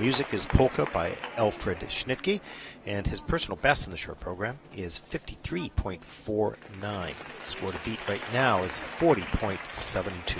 music is Polka by Alfred Schnittke, and his personal best in the short program is 53.49. Score to beat right now is 40.72.